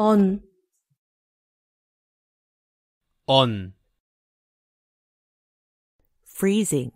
on freezing